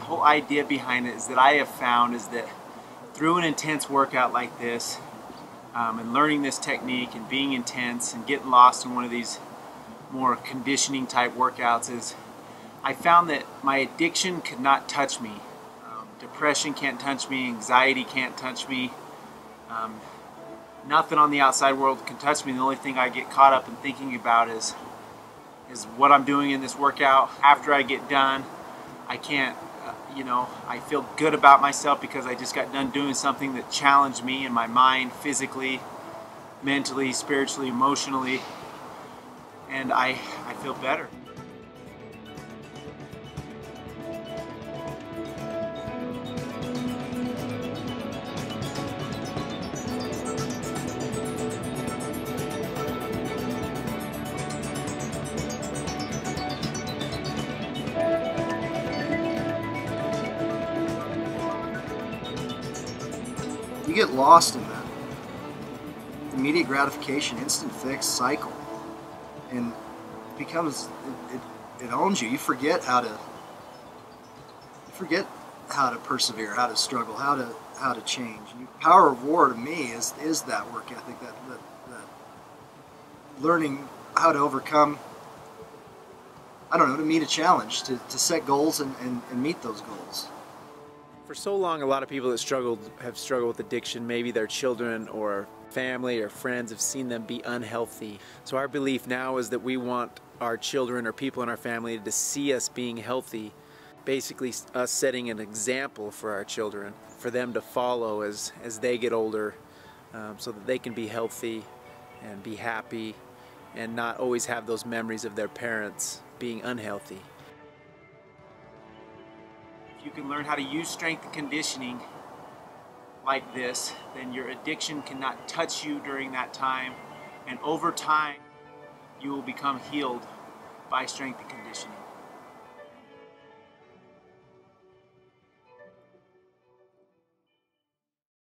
whole idea behind it is that I have found is that through an intense workout like this, and learning this technique and being intense and getting lost in one of these more conditioning type workouts, is I found that my addiction could not touch me. Depression can't touch me, anxiety can't touch me, nothing on the outside world can touch me. The only thing I get caught up in thinking about is what I'm doing in this workout. After I get done, I can't, you know, I feel good about myself because I just got done doing something that challenged me in my mind, physically, mentally, spiritually, emotionally, and I feel better. You get lost in that immediate gratification, instant fix cycle, and it becomes, it owns you. You forget how to persevere, how to struggle, how to change. And the power of WAR to me is that work ethic, that learning how to overcome, I don't know, to meet a challenge, to set goals and meet those goals. For so long, a lot of people that have struggled with addiction, maybe their children or family or friends have seen them be unhealthy. So our belief now is that we want our children or people in our family to see us being healthy, basically us setting an example for our children, for them to follow as they get older, so that they can be healthy and be happy and not always have those memories of their parents being unhealthy. If you can learn how to use strength and conditioning like this, then your addiction cannot touch you during that time, and over time you will become healed by strength and conditioning.